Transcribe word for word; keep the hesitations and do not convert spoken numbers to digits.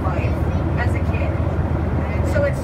my life as a kid. So it's